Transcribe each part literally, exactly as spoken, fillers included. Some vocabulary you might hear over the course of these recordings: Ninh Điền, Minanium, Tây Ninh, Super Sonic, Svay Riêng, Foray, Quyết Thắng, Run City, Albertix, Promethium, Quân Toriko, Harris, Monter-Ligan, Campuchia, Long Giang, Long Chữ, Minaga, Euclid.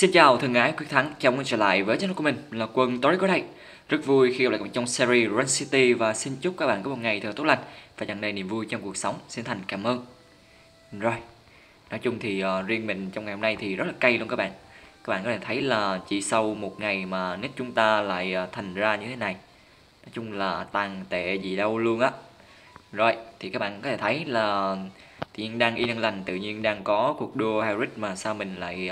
Xin chào thân ái Quyết Thắng, chào mừng trở lại với channel của mình là Quân Toriko đây. Rất vui khi gặp lại các bạn trong series Run City và xin chúc các bạn có một ngày thật tốt lành và tràn đầy niềm vui trong cuộc sống. Xin thành cảm ơn. Rồi, nói chung thì uh, riêng mình trong ngày hôm nay thì rất là cay luôn các bạn. Các bạn có thể thấy là chỉ sau một ngày mà nét chúng ta lại uh, thành ra như thế này. Nói chung là tàn tệ gì đâu luôn á. Rồi, thì các bạn có thể thấy là tự nhiên đang yên đang lành, tự nhiên đang có cuộc đua Harris mà sao mình lại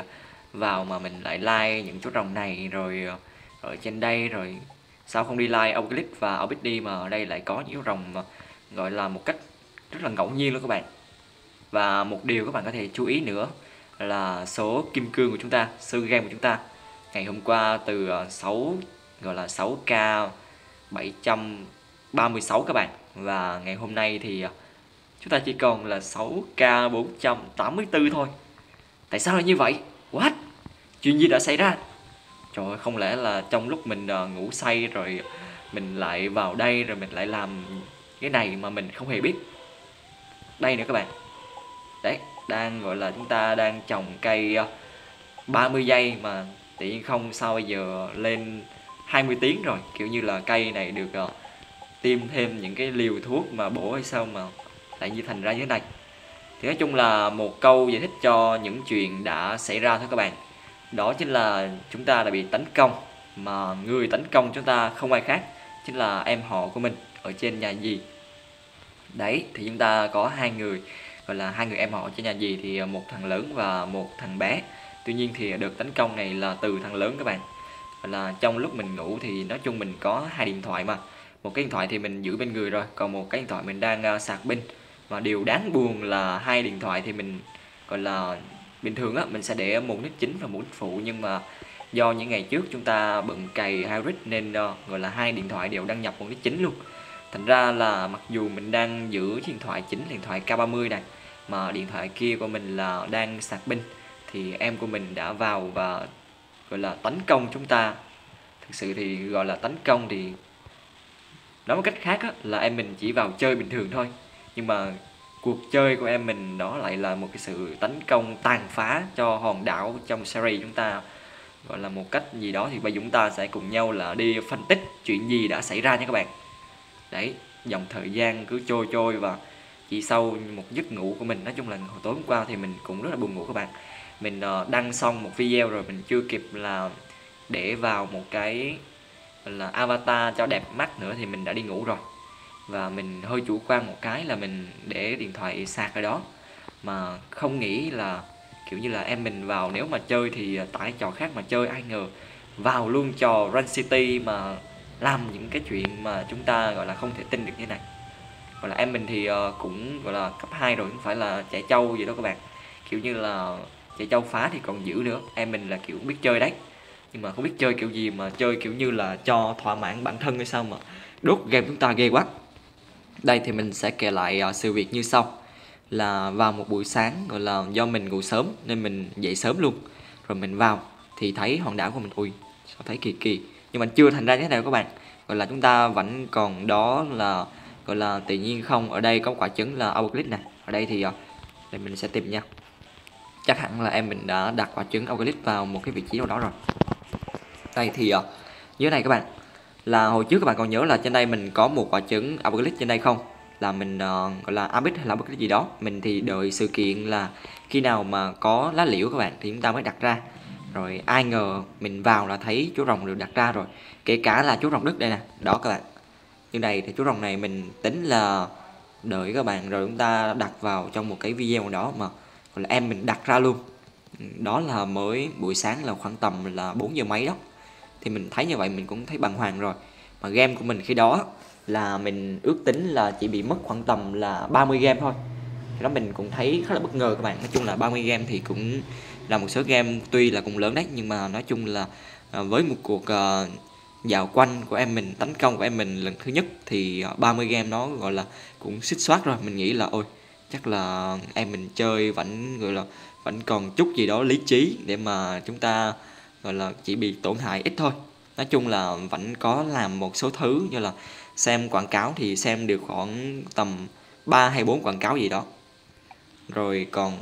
vào mà mình lại like những chú rồng này rồi ở trên đây, rồi sao không đi like Euclid và Albertix đi mà ở đây lại có những chú rồng mà gọi là một cách rất là ngẫu nhiên luôn các bạn. Và một điều các bạn có thể chú ý nữa là số kim cương của chúng ta, số game của chúng ta ngày hôm qua từ sáu gọi là sáu k bảy trăm ba mươi sáu các bạn, và ngày hôm nay thì chúng ta chỉ còn là sáu k bốn trăm tám mươi tư thôi. Tại sao lại như vậy? What? Chuyện gì đã xảy ra? Trời ơi, không lẽ là trong lúc mình uh, ngủ say rồi mình lại vào đây rồi mình lại làm cái này mà mình không hề biết. Đây nữa các bạn. Đấy, đang gọi là chúng ta đang trồng cây uh, ba mươi giây mà tự nhiên không sao bây giờ lên hai mươi tiếng rồi. Kiểu như là cây này được uh, tiêm thêm những cái liều thuốc mà bổ hay sao mà lại như thành ra như thế này. Thì nói chung là một câu giải thích cho những chuyện đã xảy ra thôi các bạn. Đó chính là chúng ta đã bị tấn công. Mà người tấn công chúng ta không ai khác chính là em họ của mình ở trên nhà gì. Đấy, thì chúng ta có hai người, gọi là hai người em họ trên nhà gì, thì một thằng lớn và một thằng bé. Tuy nhiên thì được tấn công này là từ thằng lớn các bạn. Là trong lúc mình ngủ thì nói chung mình có hai điện thoại mà. Một cái điện thoại thì mình giữ bên người rồi, còn một cái điện thoại mình đang sạc pin. Và điều đáng buồn là hai điện thoại thì mình gọi là bình thường á, mình sẽ để một nít chính và một nít phụ, nhưng mà do những ngày trước chúng ta bận cày Harris nên uh, gọi là hai điện thoại đều đăng nhập một nít chính luôn. Thành ra là mặc dù mình đang giữ điện thoại chính, điện thoại K ba mươi này, mà điện thoại kia của mình là đang sạc pin, thì em của mình đã vào và gọi là tấn công chúng ta. Thực sự thì gọi là tấn công thì nói một cách khác á, là em mình chỉ vào chơi bình thường thôi. Nhưng mà cuộc chơi của em mình đó lại là một cái sự tấn công tàn phá cho hòn đảo trong series chúng ta. Gọi là một cách gì đó thì bây giờ chúng ta sẽ cùng nhau là đi phân tích chuyện gì đã xảy ra nha các bạn. Đấy, dòng thời gian cứ trôi trôi và chỉ sau một giấc ngủ của mình, nói chung là hồi tối hôm qua thì mình cũng rất là buồn ngủ các bạn. Mình đăng xong một video rồi mình chưa kịp là để vào một cái là avatar cho đẹp mắt nữa thì mình đã đi ngủ rồi. Và mình hơi chủ quan một cái là mình để điện thoại sạc ở đó, mà không nghĩ là kiểu như là em mình vào, nếu mà chơi thì tải trò khác mà chơi, ai ngờ vào luôn trò Run City mà làm những cái chuyện mà chúng ta gọi là không thể tin được như này. Gọi là em mình thì cũng gọi là cấp hai rồi, không phải là trẻ trâu gì đó các bạn. Kiểu như là trẻ trâu phá thì còn dữ nữa, em mình là kiểu biết chơi đấy. Nhưng mà không biết chơi kiểu gì mà chơi kiểu như là cho thỏa mãn bản thân hay sao mà đốt game chúng ta ghê quá. Đây thì mình sẽ kể lại uh, sự việc như sau. Là vào một buổi sáng, gọi là do mình ngủ sớm nên mình dậy sớm luôn. Rồi mình vào thì thấy hòn đảo của mình, ui sao thấy kỳ kỳ. Nhưng mà chưa thành ra thế nào các bạn. Gọi là chúng ta vẫn còn đó là gọi là tự nhiên không. Ở đây có quả trứng là Euclid nè. Ở đây thì uh, đây mình sẽ tìm nha. Chắc hẳn là em mình đã đặt quả trứng Euclid vào một cái vị trí nào đó rồi. Đây thì uh, dưới này các bạn, là hồi trước các bạn còn nhớ là trên đây mình có một quả trứng Euclid trên đây không? Là mình uh, gọi là Abit hay là Euclid gì đó. Mình thì đợi sự kiện là khi nào mà có lá liễu các bạn thì chúng ta mới đặt ra. Rồi ai ngờ mình vào là thấy chú rồng được đặt ra rồi. Kể cả là chú rồng Đức đây nè. Đó các bạn. Như này thì chú rồng này mình tính là đợi các bạn rồi chúng ta đặt vào trong một cái video đó mà gọi là em mình đặt ra luôn. Đó là mới buổi sáng là khoảng tầm là bốn giờ mấy đó. Thì mình thấy như vậy mình cũng thấy bàng hoàng rồi. Mà game của mình khi đó là mình ước tính là chỉ bị mất khoảng tầm là ba mươi game thôi. Thì đó mình cũng thấy khá là bất ngờ các bạn. Nói chung là ba mươi game thì cũng là một số game tuy là cũng lớn đấy. Nhưng mà nói chung là với một cuộc uh, dạo quanh của em mình, tấn công của em mình lần thứ nhất, thì ba mươi game nó gọi là cũng xích xoát rồi. Mình nghĩ là ôi chắc là em mình chơi vẫn gọi là vẫn còn chút gì đó lý trí để mà chúng ta gọi là chỉ bị tổn hại ít thôi. Nói chung là vẫn có làm một số thứ như là xem quảng cáo thì xem được khoảng tầm ba hay bốn quảng cáo gì đó. Rồi còn,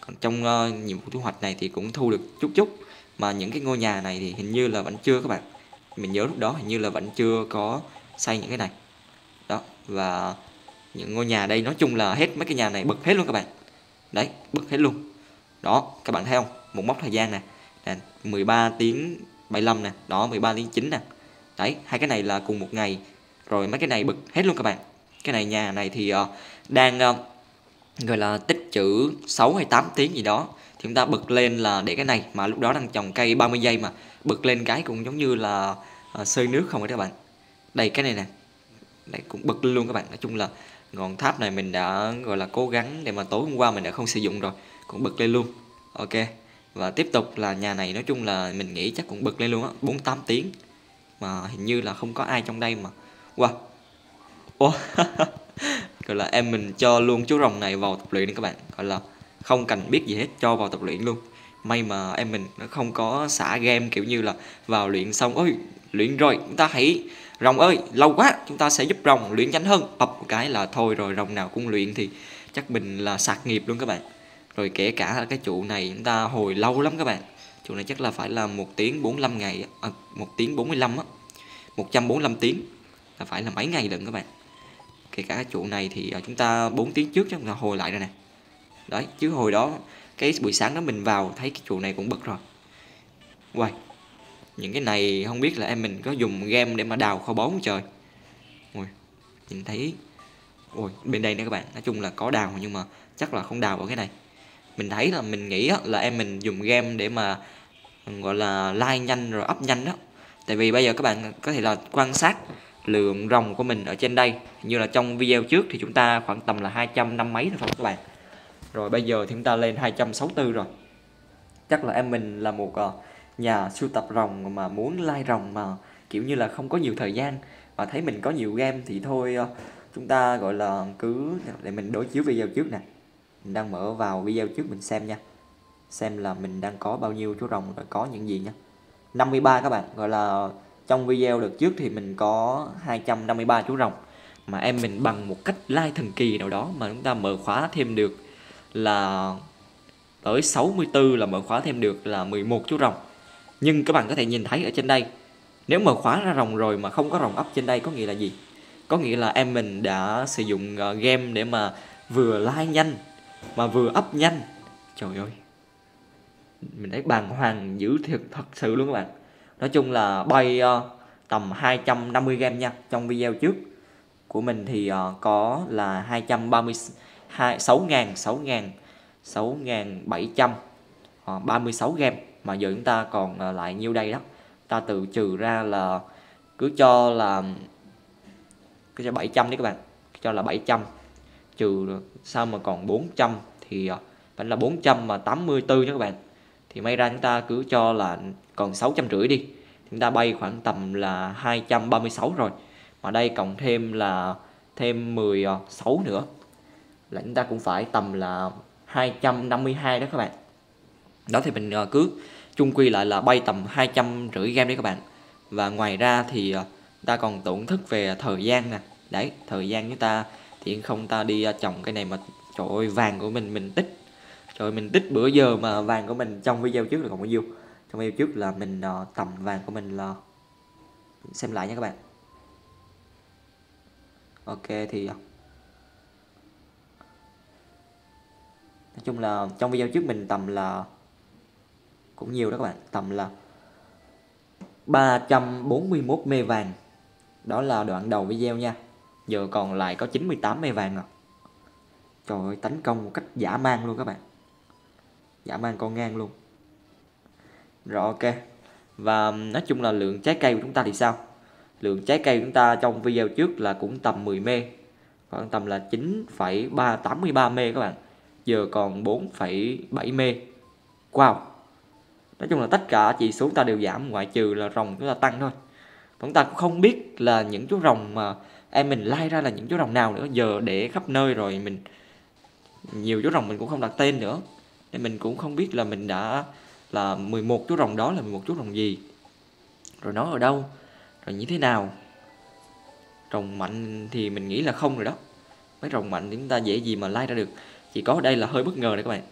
còn trong uh, nhiệm vụ thu hoạch này thì cũng thu được chút chút. Mà những cái ngôi nhà này thì hình như là vẫn chưa các bạn. Mình nhớ lúc đó hình như là vẫn chưa có xây những cái này. Đó, và những ngôi nhà đây nói chung là hết, mấy cái nhà này bật hết luôn các bạn. Đấy, bật hết luôn. Đó, các bạn thấy không? Một mốc thời gian nè, mười ba tiếng bảy mươi lăm nè, đó mười ba tiếng chín nè. Đấy, hai cái này là cùng một ngày. Rồi mấy cái này bật hết luôn các bạn. Cái này nhà này thì uh, đang uh, gọi là tích trữ sáu hay tám tiếng gì đó. Thì chúng ta bật lên là để cái này, mà lúc đó đang trồng cây ba mươi giây mà. Bật lên cái cũng giống như là uh, sơi nước không phải các bạn. Đây cái này nè, đây cũng bật luôn các bạn. Nói chung là ngọn tháp này mình đã gọi là cố gắng để mà tối hôm qua mình đã không sử dụng rồi. Cũng bật lên luôn. Ok. Và tiếp tục là nhà này nói chung là mình nghĩ chắc cũng bật lên luôn á, bốn mươi tám tiếng. Mà hình như là không có ai trong đây mà. Wow. Wow. Gọi là em mình cho luôn chú rồng này vào tập luyện đi các bạn. Gọi là không cần biết gì hết, cho vào tập luyện luôn. May mà em mình nó không có xả game kiểu như là vào luyện xong, ôi luyện rồi, chúng ta hãy rồng ơi, lâu quá, chúng ta sẽ giúp rồng luyện nhanh hơn. Bập một cái là thôi rồi, rồng nào cũng luyện thì chắc mình là sạc nghiệp luôn các bạn. Rồi kể cả cái trụ này chúng ta hồi lâu lắm các bạn. Trụ này chắc là phải là một tiếng bốn mươi lăm ngày, à, một tiếng bốn mươi lăm á, một trăm bốn mươi lăm tiếng là phải là mấy ngày lận các bạn. Kể cả cái trụ này thì chúng ta bốn tiếng trước chắc là hồi lại rồi nè. Đấy, chứ hồi đó cái buổi sáng đó mình vào thấy cái trụ này cũng bật rồi. Uầy, những cái này không biết là em mình có dùng game để mà đào kho báu không trời. Ui, nhìn thấy. Ui, bên đây nữa các bạn, nói chung là có đào nhưng mà chắc là không đào ở cái này. Mình thấy là mình nghĩ là em mình dùng game để mà gọi là like nhanh rồi up nhanh đó. Tại vì bây giờ các bạn có thể là quan sát lượng rồng của mình ở trên đây. Như là trong video trước thì chúng ta khoảng tầm là hai trăm năm mấy thôi các bạn. Rồi bây giờ thì chúng ta lên hai trăm sáu mươi tư rồi. Chắc là em mình là một nhà sưu tập rồng mà muốn like rồng mà kiểu như là không có nhiều thời gian. Và thấy mình có nhiều game thì thôi chúng ta gọi là cứ để mình đối chiếu video trước nè. Mình đang mở vào video trước mình xem nha. Xem là mình đang có bao nhiêu chú rồng rồi có những gì nha. Năm mươi ba các bạn, gọi là trong video đợt trước thì mình có hai trăm năm mươi ba chú rồng. Mà em mình bằng một cách like thần kỳ nào đó mà chúng ta mở khóa thêm được là tới sáu mươi tư, là mở khóa thêm được là mười một chú rồng. Nhưng các bạn có thể nhìn thấy ở trên đây, nếu mở khóa ra rồng rồi mà không có rồng up trên đây có nghĩa là gì? Có nghĩa là em mình đã sử dụng game để mà vừa like nhanh mà vừa up nhanh. Trời ơi, mình thấy bàng hoàng dữ thiệt thật sự luôn các bạn. Nói chung là bay uh, tầm hai trăm năm mươi game nha. Trong video trước của mình thì uh, có là hai trăm ba mươi sáu nghìn bảy trăm ba mươi sáu game. Mà giờ chúng ta còn uh, lại nhiêu đây đó. Ta tự trừ ra là cứ cho là cứ cho bảy trăm đi các bạn. Cho là bảy trăm trừ sao mà còn bốn trăm thì vẫn là bốn trăm tám mươi tư nha các bạn. Thì may ra chúng ta cứ cho là còn sáu trăm rưỡi đi. Chúng ta bay khoảng tầm là hai trăm ba mươi sáu rồi. Mà đây cộng thêm là thêm mười sáu nữa là chúng ta cũng phải tầm là hai trăm năm mươi hai đó các bạn. Đó thì mình cứ chung quy lại là bay tầm hai trăm rưỡi game đấy các bạn. Và ngoài ra thì ta còn tổn thất về thời gian nè. Đấy, thời gian chúng ta thì không ta đi trồng cái này mà trời ơi vàng của mình mình tích. Trời ơi, mình tích bữa giờ mà vàng của mình trong video trước là còn bao nhiêu? Trong video trước là mình tầm vàng của mình là, xem lại nha các bạn. Ok thì nói chung là trong video trước mình tầm là cũng nhiều đó các bạn, tầm là ba trăm bốn mươi mốt mê vàng. Đó là đoạn đầu video nha. Giờ còn lại có chín mươi tám mê vàng rồi. Trời ơi, tấn công một cách dã man luôn các bạn. Dã man con ngang luôn. Rồi ok. Và nói chung là lượng trái cây của chúng ta thì sao? Lượng trái cây của chúng ta trong video trước là cũng tầm mười mê. Khoảng tầm là chín phẩy ba tám ba mê các bạn. Giờ còn bốn phẩy bảy mê. Wow. Nói chung là tất cả chỉ số ta đều giảm ngoại trừ là rồng chúng ta tăng thôi. Chúng ta cũng không biết là những chú rồng mà em mình lai ra là những chú rồng nào nữa. Giờ để khắp nơi rồi mình nhiều chú rồng mình cũng không đặt tên nữa. Nên mình cũng không biết là mình đã là mười một chú rồng đó là mười một chú rồng gì. Rồi nó ở đâu. Rồi như thế nào. Rồng mạnh thì mình nghĩ là không rồi đó. Mấy rồng mạnh thì chúng ta dễ gì mà lai ra được. Chỉ có ở đây là hơi bất ngờ đấy các bạn.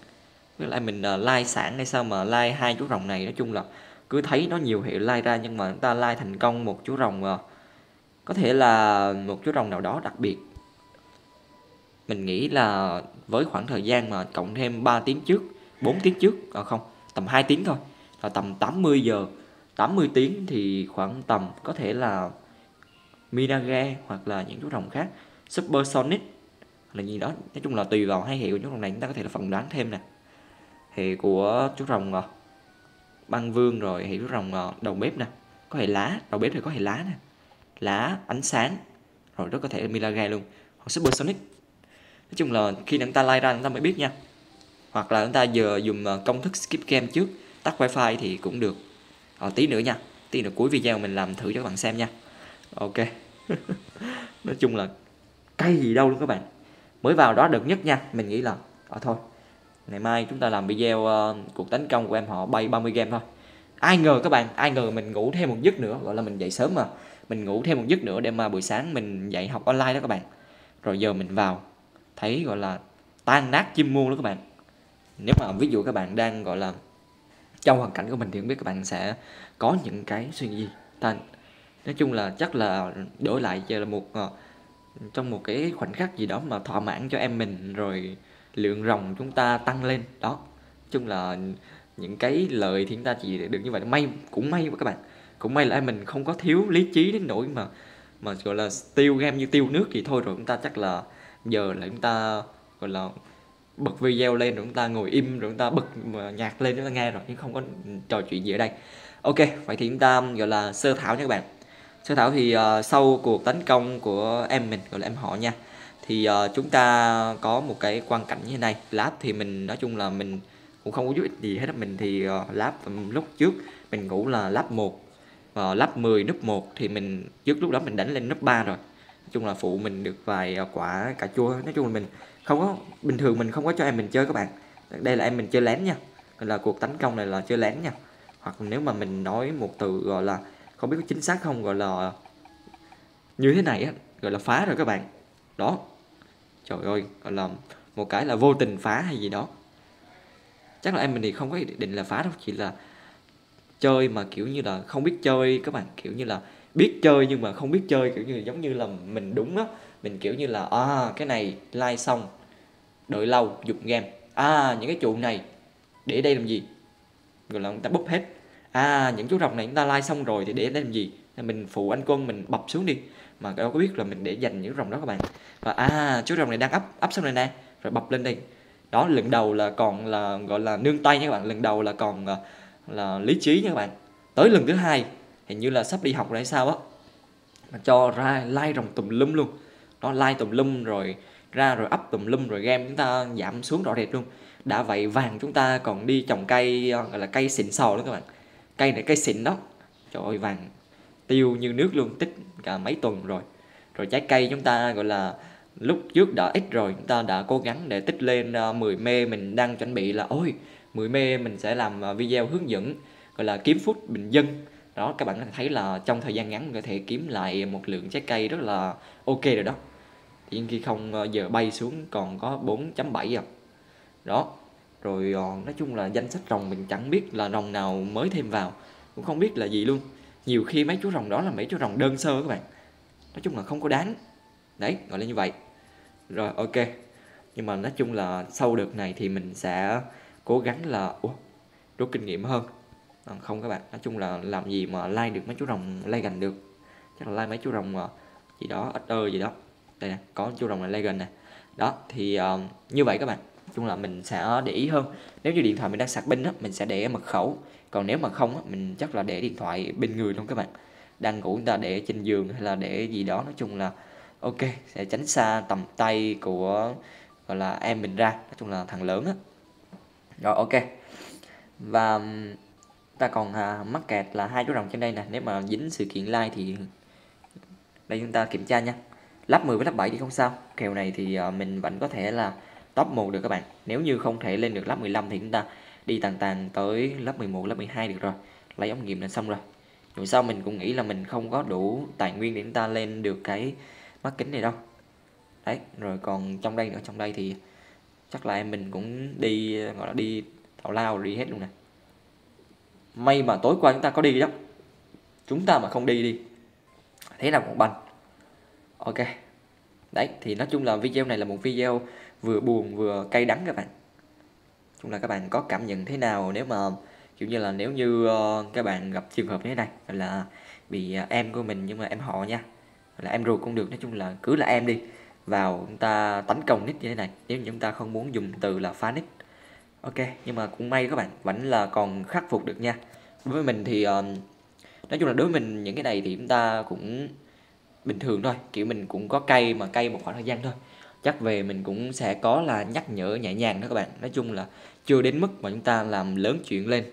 Với lại mình uh, like sẵn hay sao mà like hai chú rồng này. Nói chung là cứ thấy nó nhiều hiệu like ra, nhưng mà chúng ta like thành công một chú rồng, uh, có thể là một chú rồng nào đó đặc biệt. Mình nghĩ là với khoảng thời gian mà cộng thêm ba tiếng trước, bốn tiếng trước, à không, tầm hai tiếng thôi, là tầm tám mươi giờ, tám mươi tiếng thì khoảng tầm có thể là Minaga hoặc là những chú rồng khác, Super Sonic là gì đó. Nói chung là tùy vào hai hiệu của chú rồng này chúng ta có thể là phỏng đoán thêm nè. Hiệu của chú rồng à, băng vương, rồi hiệu chú rồng à, đầu bếp nè, có hệ lá, đầu bếp thì có hệ lá nè, lá, ánh sáng, rồi rất có thể là Minaga luôn, hoặc Super Sonic. Nói chung là khi chúng ta like ra chúng ta mới biết nha. Hoặc là chúng ta giờ dùng công thức skip game trước, tắt wifi thì cũng được. Ờ, tí nữa nha, tí nữa cuối video mình làm thử cho các bạn xem nha. Ok. Nói chung là cay gì đâu luôn các bạn. Mới vào đó đợt nhất nha, mình nghĩ là ờ, thôi, ngày mai chúng ta làm video uh, cuộc tấn công của em họ bay ba mươi game thôi. Ai ngờ các bạn, ai ngờ mình ngủ thêm một giấc nữa, gọi là mình dậy sớm mà. Mình ngủ thêm một giấc nữa để mà buổi sáng mình dậy học online đó các bạn. Rồi giờ mình vào thấy gọi là tan nát chim muôn đó các bạn. Nếu mà ví dụ các bạn đang gọi là trong hoàn cảnh của mình thì không biết các bạn sẽ có những cái suy nghĩ gì. Thành nói chung là chắc là đổi lại cho là một trong một cái khoảnh khắc gì đó mà thỏa mãn cho em mình, rồi lượng rồng chúng ta tăng lên đó. Nói chung là những cái lợi thì chúng ta chỉ được như vậy. May cũng may các bạn, cũng may là em mình không có thiếu lý trí đến nỗi mà mà gọi là tiêu game như tiêu nước thì thôi. Rồi chúng ta chắc là giờ là chúng ta gọi là bật video lên, rồi chúng ta ngồi im, rồi chúng ta bật nhạc lên chúng ta nghe rồi, nhưng không có trò chuyện gì ở đây. Ok, vậy thì chúng ta gọi là sơ thảo nha các bạn. Sơ thảo thì uh, sau cuộc tấn công của em mình, gọi là em họ nha, thì uh, chúng ta có một cái quan cảnh như thế này. Lab thì mình nói chung là mình cũng không có giúp ích gì hết. Mình thì uh, lab lúc trước mình ngủ là lab một, uh, lab mười núp một, thì mình trước lúc đó mình đánh lên núp ba rồi. Nói chung là phụ mình được vài quả cà chua. Nói chung là mình không có, bình thường mình không có cho em mình chơi các bạn. Đây là em mình chơi lén nha, là cuộc tấn công này là chơi lén nha. Hoặc nếu mà mình nói một từ gọi là không biết có chính xác không, gọi là như thế này á, gọi là phá rồi các bạn. Đó, trời ơi, gọi là một cái là vô tình phá hay gì đó. Chắc là em mình thì không có ý định là phá đâu, chỉ là chơi mà kiểu như là không biết chơi các bạn. Kiểu như là biết chơi nhưng mà không biết chơi, kiểu như giống như là mình đúng đó. Mình kiểu như là à, cái này like xong đợi lâu dùng game, à những cái trụ này để đây làm gì, rồi là người ta bóp hết, à những chú rồng này người ta like xong rồi thì để đây làm gì, mình phụ anh Quân mình bập xuống đi, mà đâu có biết là mình để dành những rồng đó các bạn. Và à chú rồng này đang ấp ấp xong rồi nè, rồi bập lên đi đó. Lần đầu là còn là gọi là nương tay nha các bạn, lần đầu là còn là, là lý trí nha các bạn. Tới lần thứ hai hình như là sắp đi học rồi hay sao á, mà cho ra like rồng tùm lum luôn. Nó like tùm lum rồi ra rồi up tùm lum, rồi game chúng ta giảm xuống rõ rệt luôn. Đã vậy vàng chúng ta còn đi trồng cây, gọi là cây xịn sò đó các bạn. Cây này cây xịn đó. Trời ơi vàng tiêu như nước luôn, tích cả mấy tuần rồi. Rồi trái cây chúng ta gọi là lúc trước đã ít rồi, chúng ta đã cố gắng để tích lên mười mê. Mình đang chuẩn bị là ôi mười mê mình sẽ làm video hướng dẫn gọi là kiếm food bình dân. Đó, các bạn có thể thấy là trong thời gian ngắn có thể kiếm lại một lượng trái cây rất là ok rồi đó. Thì khi không giờ bay xuống còn có bốn chấm bảy rồi. Đó. Rồi nói chung là danh sách rồng mình chẳng biết là rồng nào mới thêm vào, cũng không biết là gì luôn. Nhiều khi mấy chú rồng đó là mấy chú rồng đơn sơ các bạn. Nói chung là không có đáng. Đấy, gọi là như vậy. Rồi ok. Nhưng mà nói chung là sau đợt này thì mình sẽ cố gắng là ủa, rút kinh nghiệm hơn. Không các bạn, nói chung là làm gì mà like được mấy chú rồng Legan được. Chắc là like mấy chú rồng gì đó, ít ơ gì đó. Đây nè, có chú rồng là Legan nè. Đó, thì uh, như vậy các bạn. Nói chung là mình sẽ để ý hơn. Nếu như điện thoại mình đang sạc pin á, mình sẽ để mật khẩu. Còn nếu mà không á, mình chắc là để điện thoại bên người luôn các bạn. Đang ngủ người ta để trên giường hay là để gì đó. Nói chung là ok, sẽ tránh xa tầm tay của gọi là em mình ra. Nói chung là thằng lớn á. Rồi ok. Và ta còn à, mắc kẹt là hai chú rồng trên đây nè. Nếu mà dính sự kiện like thì đây chúng ta kiểm tra nha. Lap mười với lap bảy thì không sao. Kèo này thì à, mình vẫn có thể là top một được các bạn. Nếu như không thể lên được lap mười lăm thì chúng ta đi tàn tàn tới lap mười một, lap mười hai được rồi. Lấy ống nghiệm là xong rồi. Rồi sau mình cũng nghĩ là mình không có đủ tài nguyên để chúng ta lên được cái mắt kính này đâu. Đấy, rồi còn trong đây nữa, trong đây thì chắc là em mình cũng đi, gọi là đi tào lao đi hết luôn nè. May mà tối qua chúng ta có đi đó, chúng ta mà không đi đi thế nào một banh. Ok, đấy thì nói chung là video này là một video vừa buồn vừa cay đắng các bạn. Chung là các bạn có cảm nhận thế nào nếu mà kiểu như là nếu như các bạn gặp trường hợp như thế này, là bị em của mình nhưng mà em họ nha, là em ruột cũng được, nói chung là cứ là em đi vào chúng ta tấn công nick như thế này nếu chúng ta không muốn dùng từ là phá nick. Ok, nhưng mà cũng may các bạn vẫn là còn khắc phục được nha. Đối với mình thì nói chung là đối với mình những cái này thì chúng ta cũng bình thường thôi, kiểu mình cũng có cay mà cay một khoảng thời gian thôi. Chắc về mình cũng sẽ có là nhắc nhở nhẹ nhàng đó các bạn. Nói chung là chưa đến mức mà chúng ta làm lớn chuyện lên.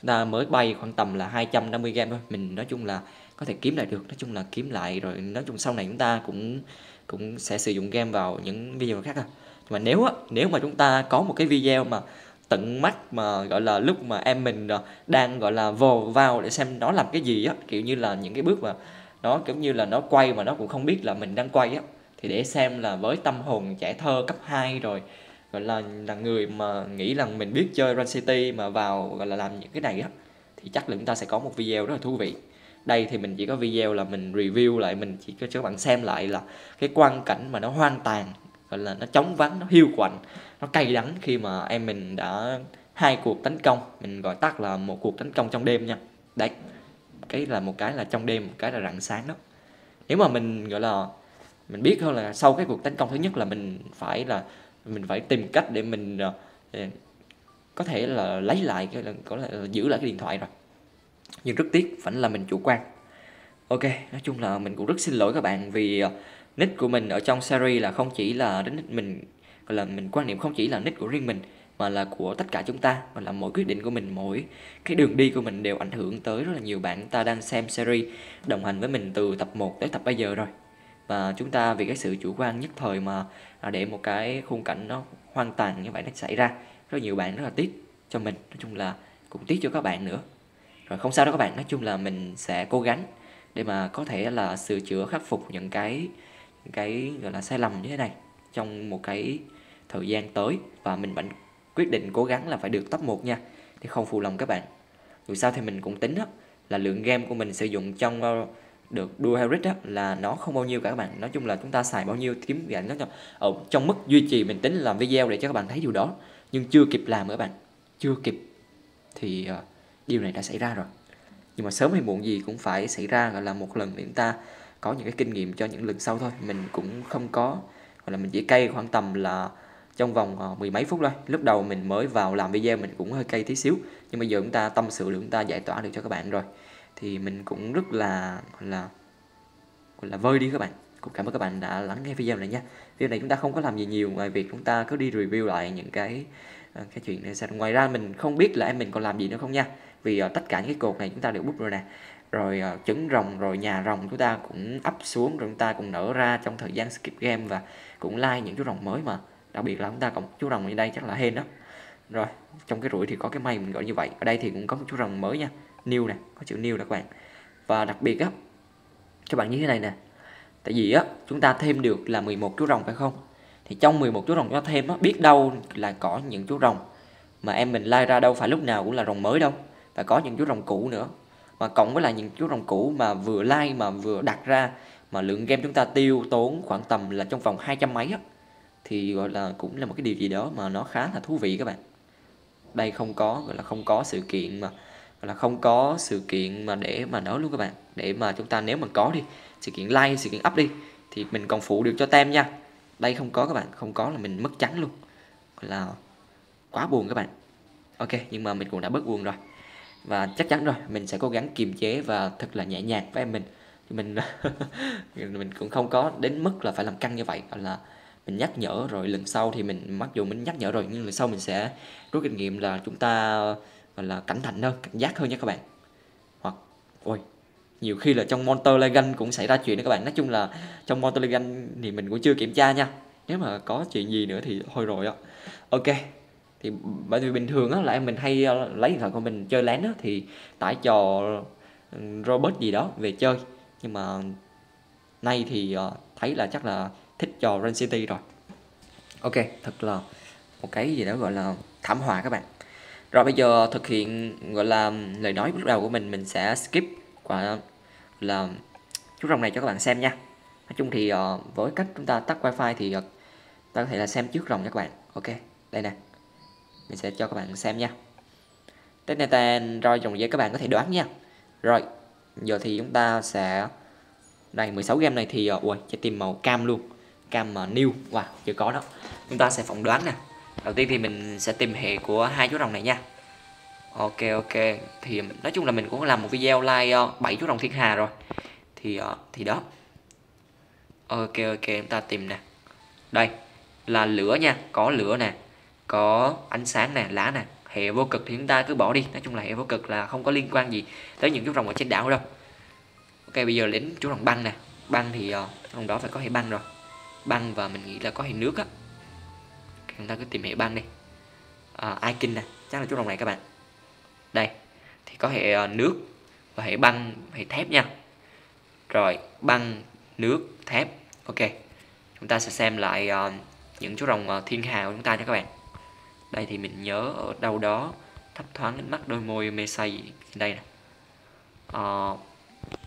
Chúng ta mới bay khoảng tầm là hai trăm năm mươi game thôi. Mình nói chung là có thể kiếm lại được. Nói chung là kiếm lại rồi. Nói chung sau này chúng ta cũng cũng sẽ sử dụng game vào những video khác thôi. Nhưng mà nếu á, nếu mà chúng ta có một cái video mà tận mắt mà gọi là lúc mà em mình đang gọi là vồ vào để xem nó làm cái gì á, kiểu như là những cái bước mà nó kiểu như là nó quay mà nó cũng không biết là mình đang quay á, thì để xem là với tâm hồn trẻ thơ cấp hai rồi, gọi là là người mà nghĩ rằng mình biết chơi Run City mà vào gọi là làm những cái này á, thì chắc là chúng ta sẽ có một video rất là thú vị. Đây thì mình chỉ có video là mình review lại, mình chỉ cho các bạn xem lại là cái quang cảnh mà nó hoang tàn, gọi là nó chóng vắng, nó hiu quạnh, nó cay đắng khi mà em mình đã hai cuộc tấn công, mình gọi tắt là một cuộc tấn công trong đêm nha. Đấy, cái là một cái là trong đêm, một cái là rạng sáng đó. Nếu mà mình gọi là mình biết hơn là sau cái cuộc tấn công thứ nhất là mình phải là mình phải tìm cách để mình để có thể là lấy lại cái, có là giữ lại cái điện thoại rồi. Nhưng rất tiếc vẫn là mình chủ quan. Ok, nói chung là mình cũng rất xin lỗi các bạn vì nick của mình ở trong series là không chỉ là đến nick mình, gọi là mình quan niệm không chỉ là nick của riêng mình mà là của tất cả chúng ta, mà là mỗi quyết định của mình, mỗi cái đường đi của mình đều ảnh hưởng tới rất là nhiều bạn ta đang xem series, đồng hành với mình từ tập một tới tập bây giờ rồi. Và chúng ta vì cái sự chủ quan nhất thời mà để một cái khung cảnh nó hoang tàn như vậy nó xảy ra, rất nhiều bạn rất là tiếc cho mình, nói chung là cũng tiếc cho các bạn nữa. Rồi không sao đâu các bạn, nói chung là mình sẽ cố gắng để mà có thể là sửa chữa khắc phục những cái những cái gọi là sai lầm như thế này trong một cái thời gian tới, và mình vẫn quyết định cố gắng là phải được top một nha, thì không phụ lòng các bạn. Dù sao thì mình cũng tính đó, là lượng game của mình sử dụng trong được đua Harris đó là nó không bao nhiêu cả các bạn. Nói chung là chúng ta xài bao nhiêu kiếm gạnh nó ở trong mức duy trì, mình tính làm video để cho các bạn thấy điều đó, nhưng chưa kịp làm các bạn, chưa kịp thì uh, điều này đã xảy ra rồi. Nhưng mà sớm hay muộn gì cũng phải xảy ra, gọi là một lần để chúng ta có những cái kinh nghiệm cho những lần sau thôi. Mình cũng không có gọi là mình chỉ cay khoảng tầm là trong vòng uh, mười mấy phút thôi. Lúc đầu mình mới vào làm video mình cũng hơi cay tí xíu, nhưng bây giờ chúng ta tâm sự được, chúng ta giải tỏa được cho các bạn rồi, thì mình cũng rất là gọi là gọi là vơi đi các bạn. Cũng cảm ơn các bạn đã lắng nghe video này nha. Video này chúng ta không có làm gì nhiều ngoài việc chúng ta cứ đi review lại những cái cái chuyện này. Ngoài ra mình không biết là em mình còn làm gì nữa không nha, vì uh, tất cả những cái cột này chúng ta đều búp rồi nè, rồi uh, trứng rồng, rồi nhà rồng chúng ta cũng up xuống, rồi chúng ta cũng nở ra trong thời gian skip game và cũng like những chú rồng mới, mà đặc biệt là chúng ta còn chú rồng như đây chắc là hên đó. Rồi trong cái rủi thì có cái may mình gọi như vậy. Ở đây thì cũng có chú rồng mới nha, new nè, có chữ new nè các bạn. Và đặc biệt á các bạn như thế này nè, tại vì á chúng ta thêm được là mười một chú rồng phải không, thì trong mười một chú rồng cho thêm á, biết đâu là có những chú rồng mà em mình lai ra đâu phải lúc nào cũng là rồng mới đâu, và có những chú rồng cũ nữa, mà cộng với là những chú rồng cũ mà vừa like mà vừa đặt ra, mà lượng game chúng ta tiêu tốn khoảng tầm là trong vòng hai trăm mấy á, thì gọi là cũng là một cái điều gì đó mà nó khá là thú vị các bạn. Đây không có gọi là không có sự kiện mà gọi là không có sự kiện mà để mà nói luôn các bạn, để mà chúng ta nếu mà có đi sự kiện like, sự kiện up đi thì mình còn phụ được cho tem nha. Đây không có các bạn, không có là mình mất trắng luôn, gọi là quá buồn các bạn. Ok, nhưng mà mình cũng đã bớt buồn rồi, và chắc chắn rồi mình sẽ cố gắng kiềm chế và thật là nhẹ nhàng với em mình. Mình mình cũng không có đến mức là phải làm căng như vậy, gọi là mình nhắc nhở rồi lần sau thì mình, mặc dù mình nhắc nhở rồi nhưng lần sau mình sẽ rút kinh nghiệm là chúng ta gọi là cẩn thận hơn, cảnh giác hơn nha các bạn. Hoặc ôi nhiều khi là trong Monter-Ligan cũng xảy ra chuyện đó các bạn. Nói chung là trong Monter-Ligan thì mình cũng chưa kiểm tra nha, nếu mà có chuyện gì nữa thì thôi rồi á. Ok, thì bởi vì bình thường á là em mình hay lấy điện thoại của mình chơi lén á, thì tải trò robot gì đó về chơi, nhưng mà nay thì thấy là chắc là thích trò Run City rồi. Ok, thật là một cái gì đó gọi là thảm họa các bạn. Rồi bây giờ thực hiện gọi là lời nói lúc đầu của mình, mình sẽ skip qua là chú rồng này cho các bạn xem nha. Nói chung thì uh, với cách chúng ta tắt wifi thì uh, ta có thể là xem trước rồng nha các bạn. Ok, đây nè, mình sẽ cho các bạn xem nha. Tết này tên rồi dòng giấy các bạn có thể đoán nha. Rồi, giờ thì chúng ta sẽ đây mười sáu game này thì ui, trái tim màu cam luôn, cam mà uh, new, wow, chưa có đó. Chúng ta sẽ phỏng đoán nè. Đầu tiên thì mình sẽ tìm hệ của hai chú rồng này nha. Ok ok, thì nói chung là mình cũng làm một video like uh, bảy chú rồng thiên hà rồi. Thì uh, thì đó. Ok ok, chúng ta tìm nè. Đây là lửa nha, có lửa nè, có ánh sáng nè, lá nè. Hệ vô cực thì chúng ta cứ bỏ đi, nói chung là hệ vô cực là không có liên quan gì tới những chú rồng ở trên đảo đâu. Ok, bây giờ đến chú rồng băng nè. Băng thì uh, trong đó phải có hệ băng rồi. Băng và mình nghĩ là có hệ nước á. Chúng ta cứ tìm hệ băng đi. À, Aikin nè, chắc là chú rồng này các bạn. Đây, thì có hệ nước và hệ băng, hệ thép nha. Rồi, băng, nước, thép. Ok, chúng ta sẽ xem lại uh, những chú rồng uh, thiên hà của chúng ta nha các bạn. Đây thì mình nhớ ở đâu đó thấp thoáng đến mắt đôi môi mê say. Đây nè. uh,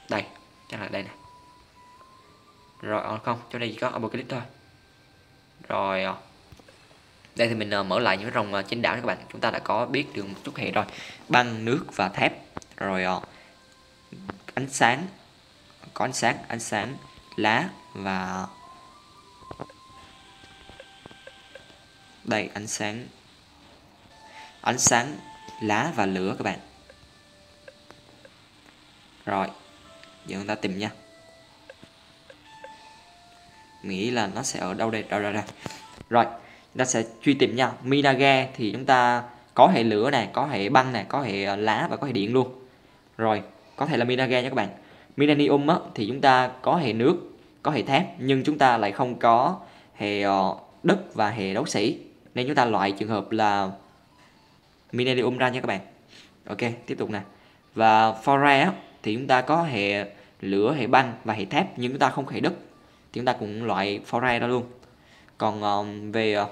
Đây, chắc là đây nè. Rồi, uh, không, chỗ đây chỉ có Albertix thôi. Rồi, uh, đây thì mình uh, mở lại những rồng uh, trên đảo các bạn. Chúng ta đã có biết được một chút hệ rồi. Băng, nước và thép. Rồi uh, ánh sáng. Có ánh sáng, ánh sáng, lá và đây ánh sáng. Ánh sáng, lá và lửa các bạn. Rồi, giờ chúng ta tìm nha. Nghĩ là nó sẽ ở đâu đây, đâu, đâu, đâu. Rồi, chúng ta sẽ truy tìm nha. Minaga thì chúng ta có hệ lửa này, có hệ băng này, có hệ lá và có hệ điện luôn. Rồi, có thể là Minaga nha các bạn. Minanium á, thì chúng ta có hệ nước, có hệ thép, nhưng chúng ta lại không có hệ đất và hệ đấu sĩ. Nên chúng ta loại trường hợp là Minanium ra nha các bạn. Ok, tiếp tục nè. Và Foray á, thì chúng ta có hệ lửa, hệ băng và hệ thép, nhưng chúng ta không có hệ đất. Thì chúng ta cũng loại Foray ra luôn. Còn um, về uh,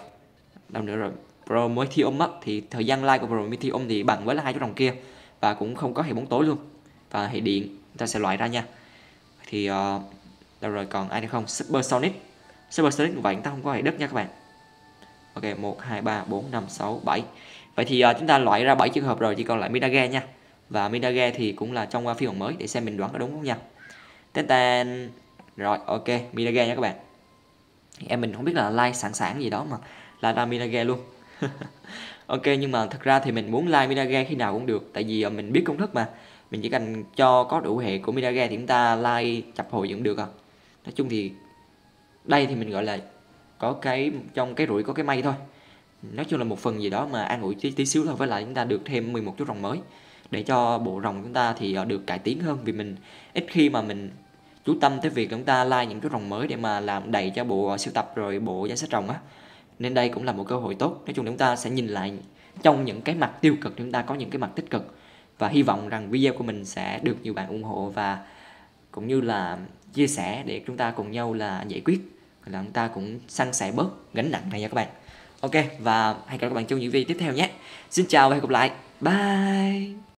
đâu nữa rồi, Promethium á, thì thời gian like của Promethium thì bằng với là hai chú rồng kia. Và cũng không có hệ bóng tối luôn. Và hệ điện, chúng ta sẽ loại ra nha. Thì uh, đâu rồi, còn ai nữa không? Super Sonic. Super Sonic cũng vậy, chúng ta không có hệ đất nha các bạn. Ok, một, hai, ba, bốn, năm, sáu, bảy. Vậy thì uh, chúng ta loại ra bảy trường hợp rồi, chỉ còn lại Minaga nha. Và Minaga thì cũng là trong uh, phiên bản mới, để xem mình đoán có đúng không nha. Tên tên. Rồi, ok, Minaga nha các bạn. Em mình không biết là like sẵn sàng gì đó mà là ra Minaga luôn. Ok, nhưng mà thật ra thì mình muốn like Minaga khi nào cũng được. Tại vì mình biết công thức mà. Mình chỉ cần cho có đủ hệ của Minaga thì chúng ta like chập hồi vẫn được à. Nói chung thì đây thì mình gọi là có cái trong cái rủi có cái may thôi. Nói chung là một phần gì đó mà an ủi tí, tí xíu thôi. Với lại chúng ta được thêm mười một chú rồng mới, để cho bộ rồng chúng ta thì được cải tiến hơn. Vì mình ít khi mà mình chú tâm tới việc chúng ta like những chú rồng mới để mà làm đầy cho bộ siêu tập rồi bộ danh sách rồng á. Nên đây cũng là một cơ hội tốt. Nói chung chúng ta sẽ nhìn lại trong những cái mặt tiêu cực, chúng ta có những cái mặt tích cực. Và hy vọng rằng video của mình sẽ được nhiều bạn ủng hộ và cũng như là chia sẻ để chúng ta cùng nhau là giải quyết, là chúng ta cũng san sẻ bớt gánh nặng này nha các bạn. Ok, và hẹn gặp lại các bạn trong những video tiếp theo nhé. Xin chào và hẹn gặp lại. Bye.